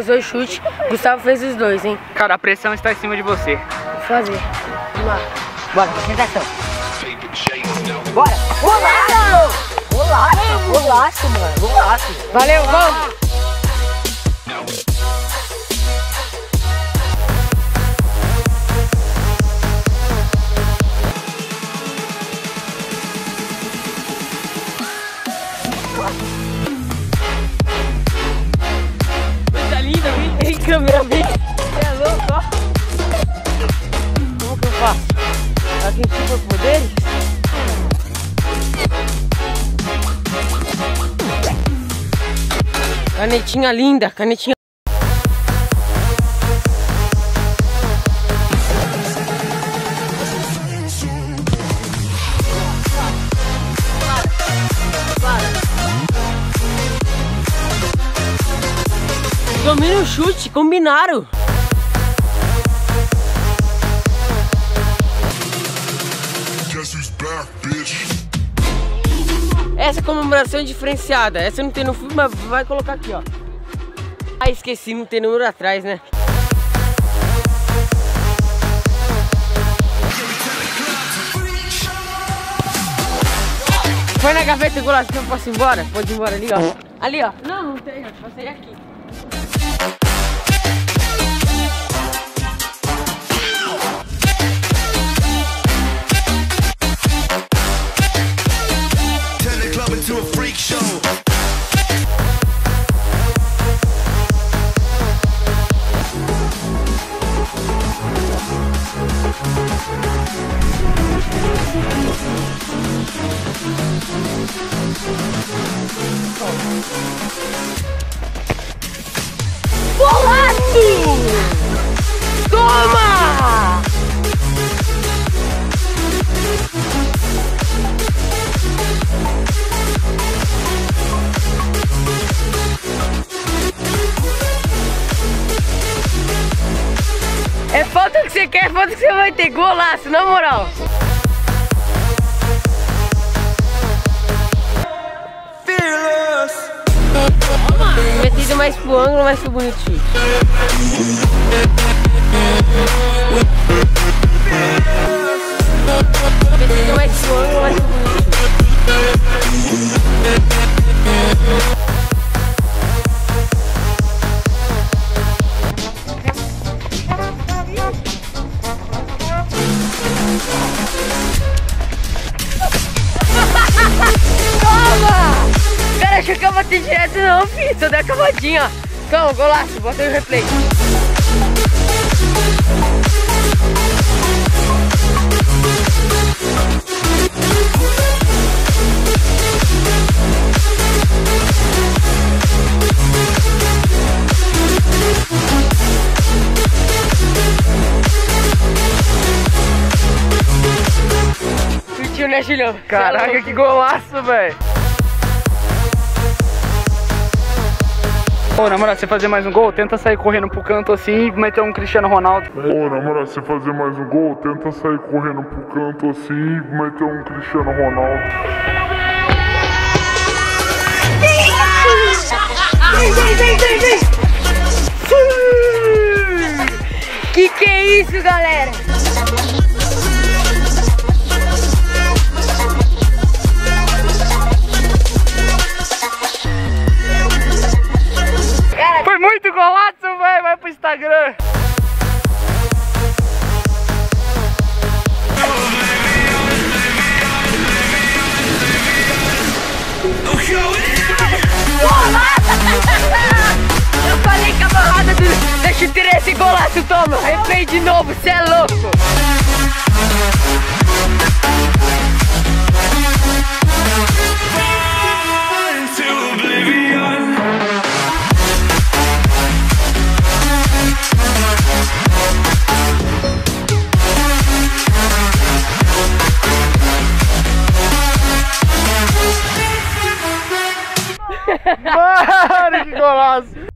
os dois chutes. Gustavo fez os dois, hein? Cara, a pressão está em cima de você. Vou fazer. Vamos lá. Bora, concentração. Bora! Golaço! Golaço, golaço, mano. Golaço. Valeu, vamos! Coisa linda, hein? Ele câmera bem. Você é louco, ó. Como que eu faço? Pra quem tem os poderes? Canetinha linda, canetinha. Dominam o chute, combinaram. Essa comemoração é diferenciada. Essa não tem no filme, mas vai colocar aqui, ó. Ah, esqueci, não tem número atrás, né? Foi na gaveta, golaço, que eu posso ir embora? Pode ir embora ali, ó. Ali, ó. Não, não tem, eu passei aqui. Toma! É falta que você quer, é falta que você vai ter. Golaço, na moral. Metido mais pro ângulo, mais pro bonitinho. Metido mais pro ângulo, mais pro bonitinho. Toma! Cara, achou que eu bati direto, não, filho. Só deu a cavadinha. Calma, golaço. Bota aí o replay. Curtiu, né, Julião? Caraca, que golaço, velho. Ô, na moral, você fazer mais um gol, tenta sair correndo pro canto assim e meter um Cristiano Ronaldo. Ô, na moral, você fazer mais um gol, tenta sair correndo pro canto assim e meter um Cristiano Ronaldo. Que é isso, galera? Muito golaço, velho. Vai pro Instagram. Eu falei que a borrada da chuteira é esse golaço, toma. Replay de novo, cê é louco. Mano, que golaço!